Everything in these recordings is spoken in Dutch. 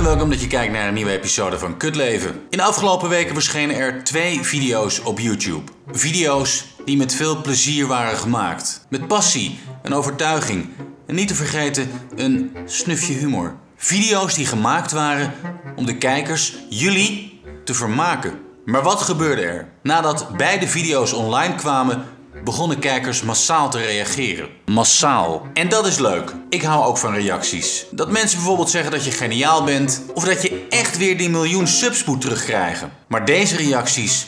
En welkom dat je kijkt naar een nieuwe episode van Kutleven. In de afgelopen weken verschenen er 2 video's op YouTube. Video's die met veel plezier waren gemaakt. Met passie en overtuiging. En niet te vergeten een snufje humor. Video's die gemaakt waren om de kijkers, jullie, te vermaken. Maar wat gebeurde er? Nadat beide video's online kwamen, begonnen kijkers massaal te reageren. Massaal. En dat is leuk. Ik hou ook van reacties. Dat mensen bijvoorbeeld zeggen dat je geniaal bent, of dat je echt weer die 1 miljoen subs moet terugkrijgen. Maar deze reacties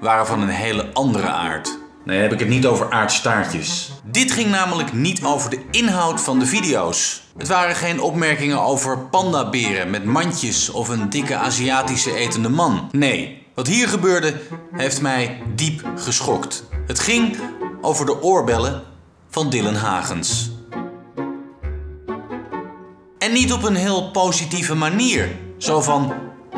waren van een hele andere aard. Nee, heb ik het niet over aardstaartjes. Dit ging namelijk niet over de inhoud van de video's. Het waren geen opmerkingen over pandaberen met mandjes of een dikke Aziatische etende man. Nee, wat hier gebeurde heeft mij diep geschokt. Het ging over de oorbellen van Dylan Haegens. En niet op een heel positieve manier. Zo van,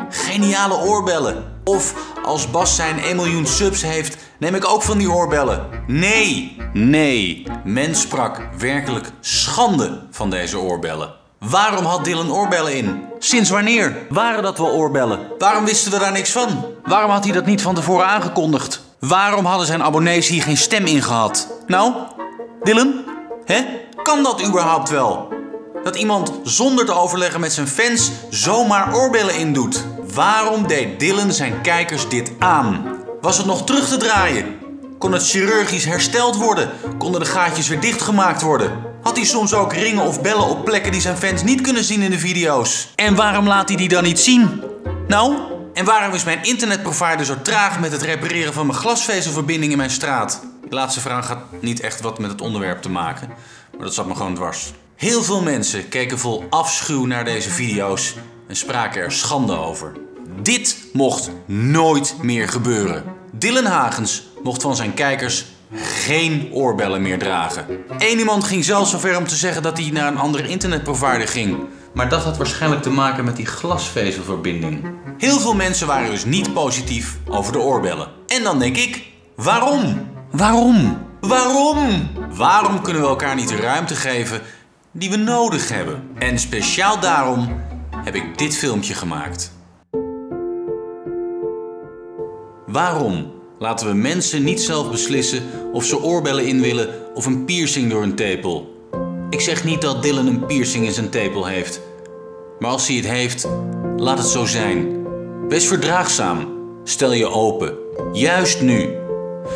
geniale oorbellen. Of, als Bas zijn 1 miljoen subs heeft, neem ik ook van die oorbellen. Nee, nee. Men sprak werkelijk schande van deze oorbellen. Waarom had Dylan oorbellen in? Sinds wanneer? Waren dat wel oorbellen? Waarom wisten we daar niks van? Waarom had hij dat niet van tevoren aangekondigd? Waarom hadden zijn abonnees hier geen stem in gehad? Nou, Dylan, hè? Kan dat überhaupt wel? Dat iemand zonder te overleggen met zijn fans zomaar oorbellen indoet. Waarom deed Dylan zijn kijkers dit aan? Was het nog terug te draaien? Kon het chirurgisch hersteld worden? Konden de gaatjes weer dichtgemaakt worden? Had hij soms ook ringen of bellen op plekken die zijn fans niet kunnen zien in de video's? En waarom laat hij die dan niet zien? Nou? En waarom is mijn internetprovider zo traag met het repareren van mijn glasvezelverbinding in mijn straat? De laatste vraag had niet echt wat met het onderwerp te maken, maar dat zat me gewoon dwars. Heel veel mensen keken vol afschuw naar deze video's en spraken er schande over. Dit mocht nooit meer gebeuren. Dylan Haegens mocht van zijn kijkers geen oorbellen meer dragen. Eén iemand ging zelfs zover om te zeggen dat hij naar een andere internetprovider ging. Maar dat had waarschijnlijk te maken met die glasvezelverbinding. Heel veel mensen waren dus niet positief over de oorbellen. En dan denk ik, waarom? Waarom? Waarom? Waarom kunnen we elkaar niet de ruimte geven die we nodig hebben? En speciaal daarom heb ik dit filmpje gemaakt. Waarom laten we mensen niet zelf beslissen of ze oorbellen in willen of een piercing door hun tepel? Ik zeg niet dat Dylan een piercing in zijn tepel heeft. Maar als hij het heeft, laat het zo zijn. Wees verdraagzaam. Stel je open. Juist nu.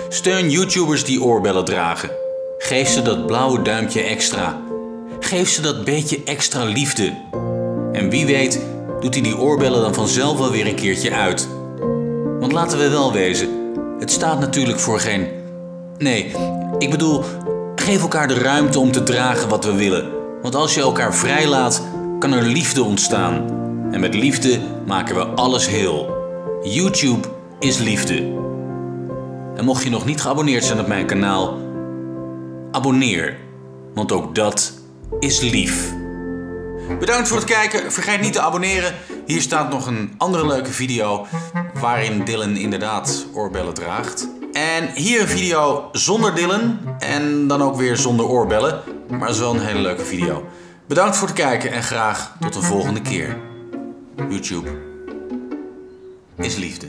Steun YouTubers die oorbellen dragen. Geef ze dat blauwe duimpje extra. Geef ze dat beetje extra liefde. En wie weet doet hij die oorbellen dan vanzelf wel weer een keertje uit. Want laten we wel wezen, het staat natuurlijk voor geen... Nee, ik bedoel, geef elkaar de ruimte om te dragen wat we willen. Want als je elkaar vrijlaat, kan er liefde ontstaan. En met liefde maken we alles heel. YouTube is liefde. En mocht je nog niet geabonneerd zijn op mijn kanaal, abonneer. Want ook dat is lief. Bedankt voor het kijken. Vergeet niet te abonneren. Hier staat nog een andere leuke video waarin Dylan inderdaad oorbellen draagt. En hier een video zonder Dylan en dan ook weer zonder oorbellen. Maar het is wel een hele leuke video. Bedankt voor het kijken en graag tot de volgende keer. YouTube is liefde.